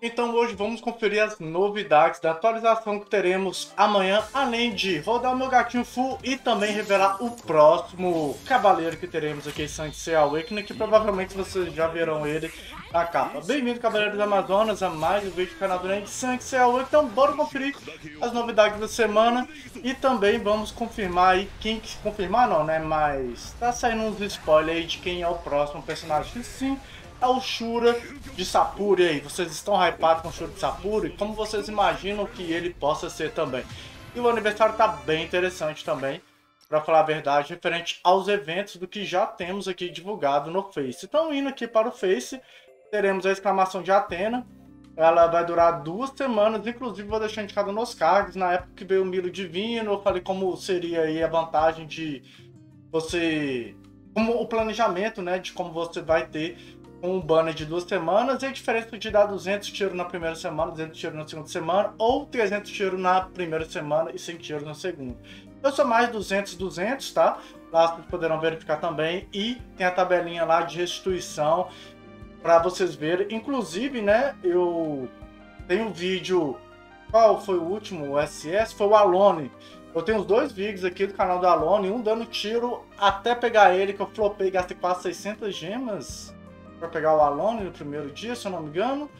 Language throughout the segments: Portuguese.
Então hoje vamos conferir as novidades da atualização que teremos amanhã, além de rodar o meu gatinho full e também revelar o próximo cavaleiro que teremos aqui em Saint Seiya Awakening, que provavelmente vocês já verão ele na capa. Bem-vindo, Cavaleiros do Amazonas, a mais um vídeo do canal de Saint Seiya Awakening. Então bora conferir as novidades da semana e também vamos confirmar aí quem... Confirmar não, né? Mas tá saindo uns spoilers aí de quem é o próximo personagem. Sim, é o Shura de Sapuri aí. Vocês estão hypados com o Shura de Sapuri? Como vocês imaginam que ele possa ser também? E o aniversário tá bem interessante também, pra falar a verdade, referente aos eventos do que já temos aqui divulgado no Face. Então, indo aqui para o Face, teremos a exclamação de Atena. Ela vai durar 2 semanas, inclusive vou deixar indicado nos cards. Na época que veio o Milo Divino, eu falei como seria aí a vantagem de você... Como o planejamento, né, de como você vai ter um banner de 2 semanas, e a diferença de dar 200 tiros na primeira semana, 200 tiros na segunda semana, ou 300 tiros na primeira semana e 100 tiros na segunda. Eu sou mais 200, tá? Lá vocês poderão verificar também, e tem a tabelinha lá de restituição para vocês verem. Inclusive, né, eu tenho um vídeo, qual foi o último? O SS? Foi o Alone. Eu tenho os 2 vídeos aqui do canal da Alone, um dando tiro até pegar ele, que eu flopei, gastei quase 600 gemas para pegar o Alone no primeiro dia, se eu não me engano.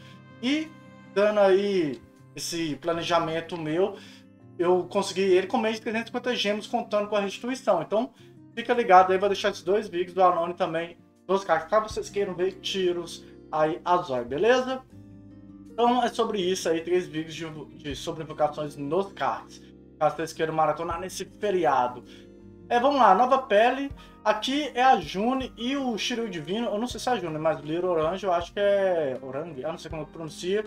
E dando aí esse planejamento meu, eu consegui ele com menos de 350 gemas, contando com a restituição. Então fica ligado aí, vou deixar esses 2 vídeos do Alone também nos cards, caso vocês queiram ver tiros aí a zóio, beleza? Então é sobre isso aí, 3 vídeos de sobre invocações nos cards, caso vocês queiram maratonar nesse feriado. É, vamos lá, nova pele. Aqui é a June e o Shiryu Divino. Eu não sei se é a June, mas Little Orange, eu acho que é... Orange? Eu não sei como pronuncia.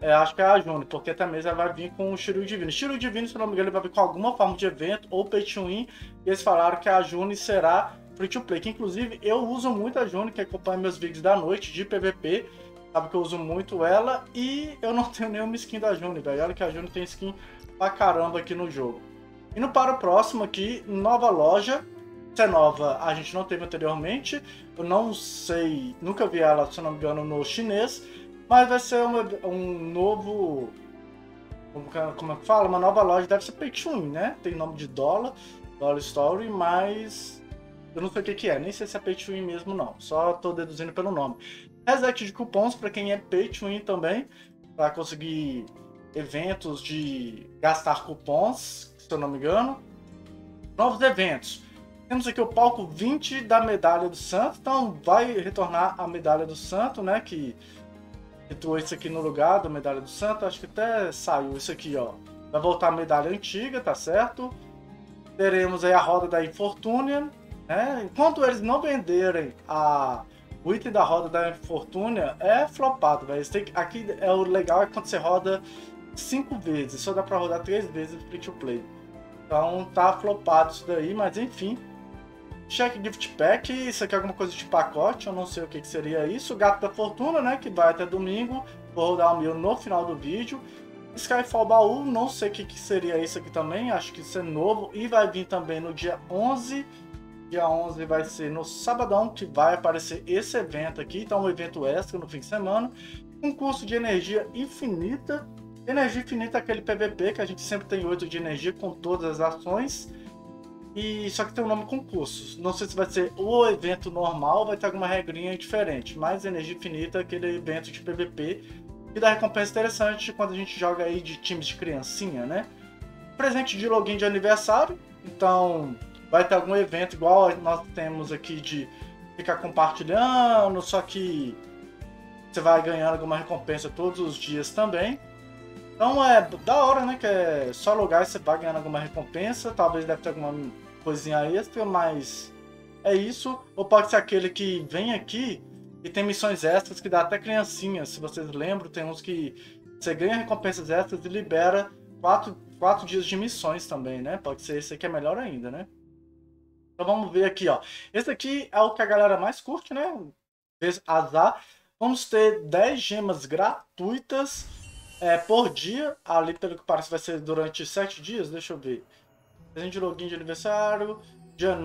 É, acho que é a June, porque até mesmo ela vai vir com o Shiryu Divino. Shiryu Divino, se não me engano, ele vai vir com alguma forma de evento ou pay to win. E eles falaram que a June será free to play. Que, inclusive, eu uso muito a June, que acompanha meus vídeos da noite de PVP. Sabe que eu uso muito ela. E eu não tenho nenhuma skin da June, velho. Olha que a June tem skin pra caramba aqui no jogo. Indo para o próximo aqui, nova loja. Essa é nova, a gente não teve anteriormente. Eu não sei, nunca vi ela, se não me engano, no chinês. Mas vai ser um novo... Como é que fala? Uma nova loja, deve ser pay to win, né? Tem nome de Dollar Story, mas... Eu não sei o que é, nem sei se é pay to win mesmo não. Só tô deduzindo pelo nome. Reset de cupons para quem é pay to win também, para conseguir eventos de gastar cupons, se eu não me engano. Novos eventos. Temos aqui o palco 20 da Medalha do Santo. Então vai retornar a Medalha do Santo, né? Que entrou isso aqui no lugar da Medalha do Santo. Acho que até saiu isso aqui, ó. Vai voltar a medalha antiga, tá certo? Teremos aí a Roda da Infortunia, né? Enquanto eles não venderem o item da Roda da Infortunia, é flopado, velho. Aqui é o legal, é quando você roda 5 vezes. Só dá pra rodar 3 vezes free to play. Então tá flopado isso daí, mas enfim. Check Gift Pack, isso aqui é alguma coisa de pacote, eu não sei o que seria isso. Gato da Fortuna, né, que vai até domingo, vou rodar o meu no final do vídeo. Skyfall Baú, não sei o que seria isso aqui também, acho que isso é novo. E vai vir também no dia 11, dia 11 vai ser no sabadão, que vai aparecer esse evento aqui. Então um evento extra no fim de semana. Um curso de energia infinita. Energia infinita é aquele PVP que a gente sempre tem 8 de energia com todas as ações. E só que tem um nome concurso. Não sei se vai ser o evento normal, vai ter alguma regrinha diferente. Mas energia infinita é aquele evento de PVP que dá recompensa interessante quando a gente joga aí de times de criancinha, né? Presente de login de aniversário. Então vai ter algum evento igual nós temos aqui de ficar compartilhando. Só que você vai ganhando alguma recompensa todos os dias também. Então é da hora, né, que é só logar e você vai ganhando alguma recompensa, talvez deve ter alguma coisinha extra, mas é isso. Ou pode ser aquele que vem aqui e tem missões extras que dá até criancinha, se vocês lembram, tem uns que você ganha recompensas extras e libera 4 dias de missões também, né, pode ser esse aqui, é melhor ainda, né. Então vamos ver aqui, ó, esse aqui é o que a galera mais curte, né, azar. Vamos ter 10 gemas gratuitas. É, por dia, ali pelo que parece vai ser durante 7 dias, deixa eu ver. Presente de login de aniversário, dia,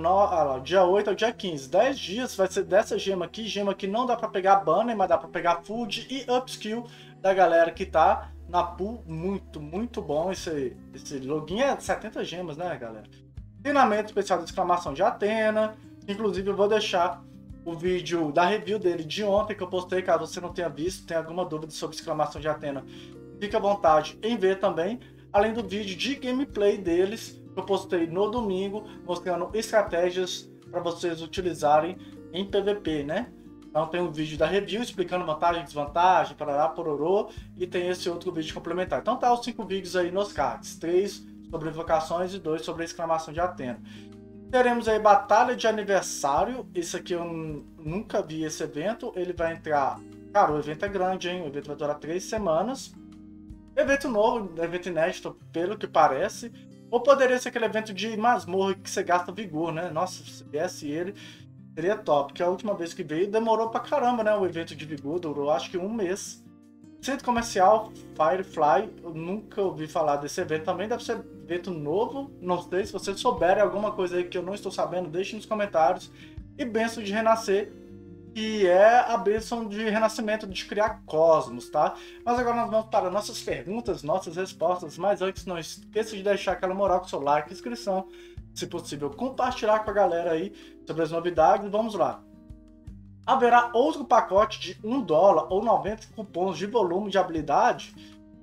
dia 8 ao dia 15. 10 dias vai ser dessa gema aqui. Gema que não dá pra pegar banner, mas dá pra pegar food e upskill da galera que tá na pool. Muito, muito bom esse login. É 70 gemas, né, galera? Treinamento especial de exclamação de Atena. Inclusive, eu vou deixar o vídeo da review dele de ontem que eu postei, caso você não tenha visto, tem alguma dúvida sobre exclamação de Atena, fica à vontade em ver também. Além do vídeo de gameplay deles, que eu postei no domingo, mostrando estratégias para vocês utilizarem em PVP, né? Então tem um vídeo da review explicando vantagem, desvantagem, parará, pororô, e tem esse outro vídeo complementar. Então tá os 5 vídeos aí nos cards, 3 sobre invocações e 2 sobre exclamação de Atena. Teremos aí batalha de aniversário, isso aqui eu nunca vi esse evento, ele vai entrar, cara, o evento é grande, hein? O evento vai durar 3 semanas, evento novo, evento inédito, pelo que parece, ou poderia ser aquele evento de masmorra que você gasta vigor, né? Nossa, se viesse ele, seria top, porque a última vez que veio demorou pra caramba, né? O evento de vigor durou acho que um mês. Centro Comercial Firefly, eu nunca ouvi falar desse evento também, deve ser evento novo, não sei, se vocês souberem alguma coisa aí que eu não estou sabendo, deixe nos comentários. E Bênção de Renascer, que é a bênção de renascimento, de criar cosmos, tá? Mas agora nós vamos para nossas perguntas, nossas respostas, mas antes não esqueça de deixar aquela moral com o seu like, inscrição, se possível compartilhar com a galera aí sobre as novidades, vamos lá. Haverá outro pacote de $1 ou 90 cupons de volume de habilidade?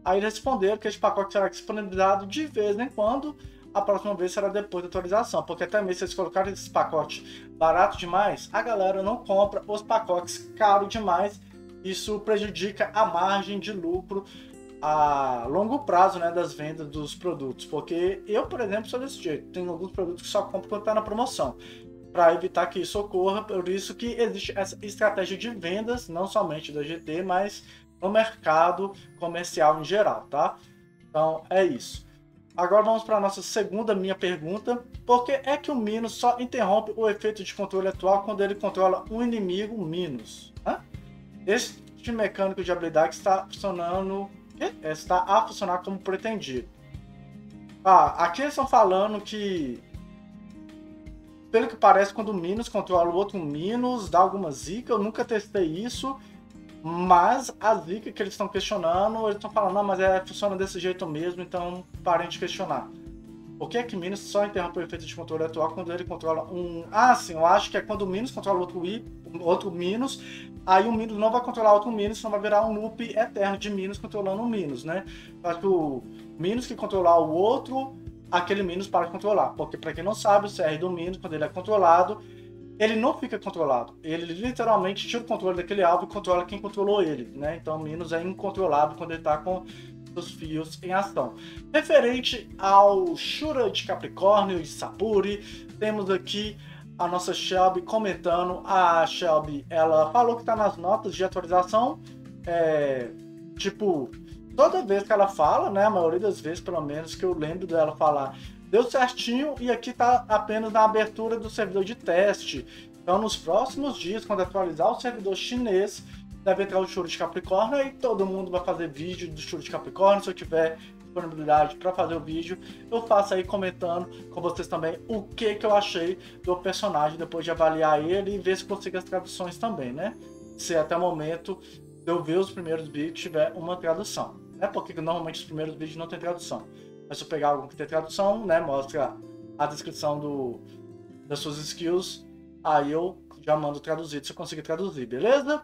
Aí eles responderam que esse pacote será disponibilizado de vez em quando, a próxima vez será depois da atualização, porque até mesmo se eles colocarem esse pacote barato demais, a galera não compra os pacotes caros demais, isso prejudica a margem de lucro a longo prazo, né, das vendas dos produtos, porque eu, por exemplo, sou desse jeito, tenho alguns produtos que só compro quando está na promoção, para evitar que isso ocorra, por isso que existe essa estratégia de vendas, não somente da GT, mas no mercado comercial em geral, tá? Então, é isso. Agora vamos para a nossa segunda minha pergunta. Por que é que o Minus só interrompe o efeito de controle atual quando ele controla um inimigo Minus? Este mecânico de habilidade está funcionando, está a funcionar como pretendido. Ah, aqui eles estão falando que, pelo que parece, quando o Minus controla o outro Minus, dá alguma zica. Eu nunca testei isso, mas a zica que eles estão questionando, eles estão falando, não, mas funciona desse jeito mesmo, então parem de questionar. O que é que Minus só interrompe o efeito de controle atual quando ele controla um... Ah, sim, eu acho que é quando o Minus controla outro Minus, aí o Minus não vai controlar outro Minus, senão vai virar um loop eterno de Minus controlando um Minus, né? Acho que o Minus que controlar o outro, aquele Minus para controlar, porque para quem não sabe, o CR do Minus, quando ele é controlado, ele não fica controlado, ele literalmente tira o controle daquele alvo e controla quem controlou ele, né? Então o Minus é incontrolável quando ele está com os fios em ação. Referente ao Shura de Capricórnio e Sapuri, temos aqui a nossa Shelby comentando. A Shelby, ela falou que está nas notas de atualização, tipo, toda vez que ela fala, né, a maioria das vezes, pelo menos, que eu lembro dela falar, deu certinho, e aqui tá apenas na abertura do servidor de teste. Então, nos próximos dias, quando atualizar o servidor chinês, deve entrar o Shura de Capricórnio, e todo mundo vai fazer vídeo do Shura de Capricórnio. Se eu tiver disponibilidade para fazer o vídeo, eu faço aí comentando com vocês também o que eu achei do personagem, depois de avaliar ele, e ver se consigo as traduções também, né? Se até o momento eu ver os primeiros vídeos tiver uma tradução. É porque normalmente os primeiros vídeos não tem tradução. Mas se eu pegar algum que tem tradução, né, mostra a descrição das suas skills, aí eu já mando traduzido, se eu conseguir traduzir, beleza?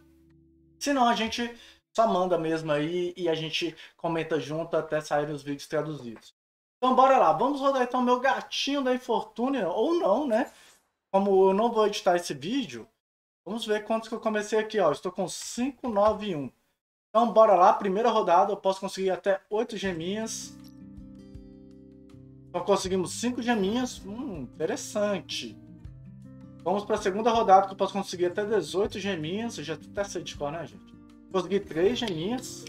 Se não, a gente só manda mesmo aí e a gente comenta junto até sair os vídeos traduzidos. Então bora lá, vamos rodar então meu gatinho da Infortunia, ou não, né? Como eu não vou editar esse vídeo, vamos ver quantos que eu comecei aqui, ó, estou com 591. Então bora lá, primeira rodada, eu posso conseguir até 8 geminhas. Então conseguimos 5 geminhas, interessante. Vamos para a segunda rodada, que eu posso conseguir até 18 geminhas, eu já até sei de cor, né, gente? Consegui 3 geminhas,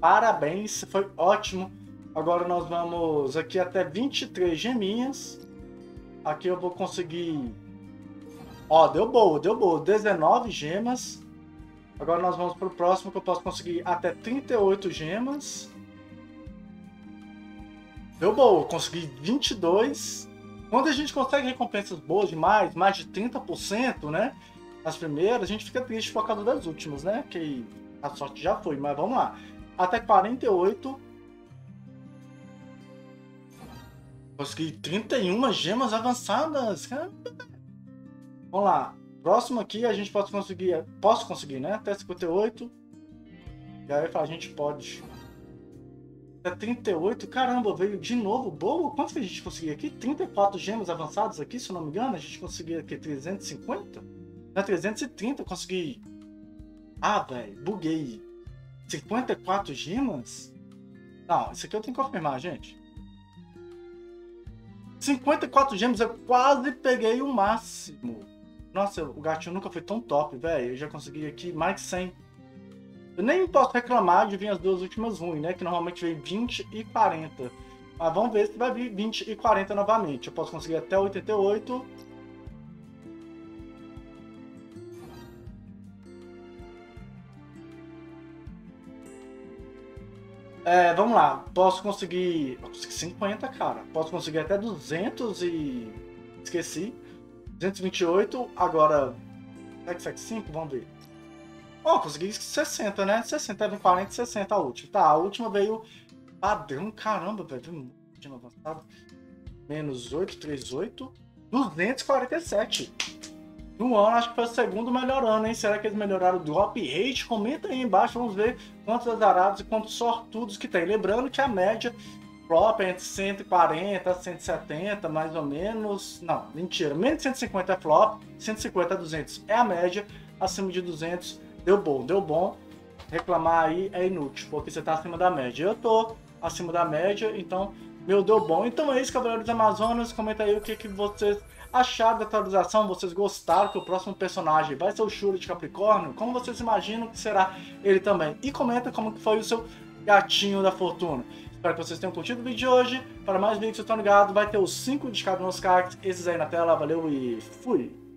parabéns, foi ótimo. Agora nós vamos aqui até 23 geminhas. Aqui eu vou conseguir... Ó, deu boa, 19 gemas. Agora nós vamos pro próximo, que eu posso conseguir até 38 gemas. Deu boa, consegui 22. Quando a gente consegue recompensas boas demais, mais de 30%, né? Nas primeiras, a gente fica triste por causa das últimas, né? Que a sorte já foi, mas vamos lá. Até 48. Consegui 31 gemas avançadas. Vamos lá. Próximo aqui a gente pode conseguir. Posso conseguir, né? Até 58. E aí a gente pode. Até 38. Caramba, veio de novo. Boa. Quanto que a gente conseguiu aqui? 34 gemas avançadas aqui, se eu não me engano. A gente conseguiu aqui 350? Não, 330. Eu consegui. Ah, velho. Buguei. 54 gemas? Não, isso aqui eu tenho que confirmar, gente. 54 gemas, eu quase peguei o máximo. Nossa, o gatinho nunca foi tão top, velho. Eu já consegui aqui mais de 100. Eu nem posso reclamar de vir as duas últimas ruins, né? Que normalmente vem 20 e 40. Mas vamos ver se vai vir 20 e 40 novamente. Eu posso conseguir até 88. É, vamos lá, posso conseguir... Eu consegui 50, cara. Posso conseguir até 200 e... Esqueci. 228, agora... 775, vamos ver. Ó, consegui 60, né? 60, veio 40 e 60 a última. Tá, a última veio... Padrão, caramba, velho. Menos 8, 38. 247. No ano, acho que foi o segundo melhor ano, hein? Será que eles melhoraram o drop rate? Comenta aí embaixo, vamos ver quantos azarados e quantos sortudos que tem. Lembrando que a média própria é entre 140 a 170, mais ou menos. Não, mentira. Menos de 150 é flop, 150 a 200 é a média. Acima de 200 deu bom, deu bom. Reclamar aí é inútil, porque você tá acima da média. Eu tô acima da média, então meu deu bom. Então é isso, Cavaleiros Amazonas. Comenta aí o que vocês... acharam da atualização? Vocês gostaram que o próximo personagem vai ser o Shura de Capricórnio? Como vocês imaginam que será ele também? E comenta como que foi o seu gatinho da fortuna. Espero que vocês tenham curtido o vídeo de hoje. Para mais vídeos, eu tô ligado, vai ter os 5 indicados nos cards, esses aí na tela. Valeu e fui!